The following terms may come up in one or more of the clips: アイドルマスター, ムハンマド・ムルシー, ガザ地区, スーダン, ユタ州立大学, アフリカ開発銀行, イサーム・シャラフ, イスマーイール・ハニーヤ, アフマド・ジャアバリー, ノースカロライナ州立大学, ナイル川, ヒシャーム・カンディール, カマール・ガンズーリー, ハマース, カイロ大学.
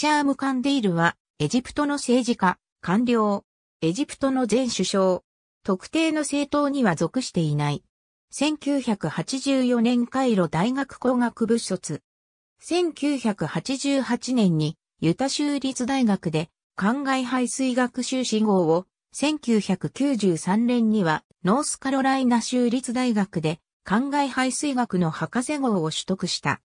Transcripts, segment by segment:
シャーム・カンディールは、エジプトの政治家、官僚、エジプトの前首相、特定の政党には属していない。1984年カイロ大学工学部卒。1988年にユタ州立大学で灌漑排水学修士号を、1993年にはノースカロライナ州立大学で灌漑排水学の博士号を取得した。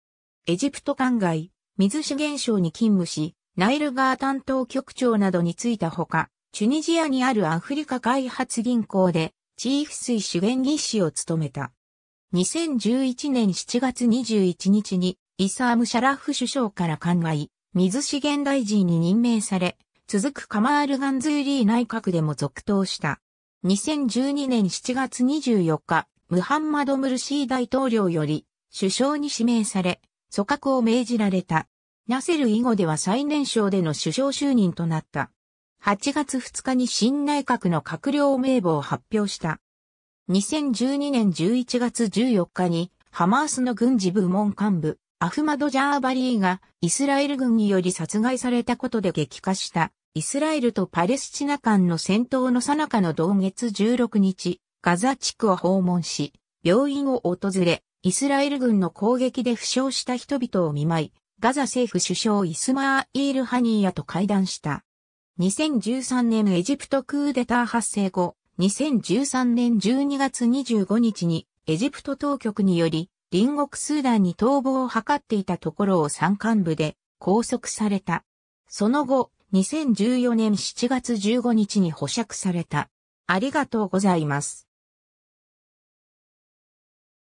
エジプト灌漑、水資源省に勤務し、ナイル川担当局長などに就いたほか、チュニジアにあるアフリカ開発銀行でチーフ水資源技師を務めた。2011年7月21日にイサーム・シャラフ首相から灌漑、水資源大臣に任命され、続くカマール・ガンズーリー内閣でも続投した。2012年7月24日、ムハンマド・ムルシー大統領より首相に指名され、組閣を命じられた。ナセル以後では最年少での首相就任となった。8月2日に新内閣の閣僚名簿を発表した。2012年11月14日にハマースの軍事部門幹部、アフマド・ジャーバリーがイスラエル軍により殺害されたことで激化したイスラエルとパレスチナ間の戦闘の最中の同月16日、ガザ地区を訪問し、病院を訪れ、イスラエル軍の攻撃で負傷した人々を見舞い、ガザ政府首相イスマーイール・ハニーヤと会談した。2013年エジプトクーデター発生後、2013年12月25日にエジプト当局により隣国スーダンに逃亡を図っていたところを山間部で拘束された。その後、2014年7月15日に保釈された。ありがとうございます。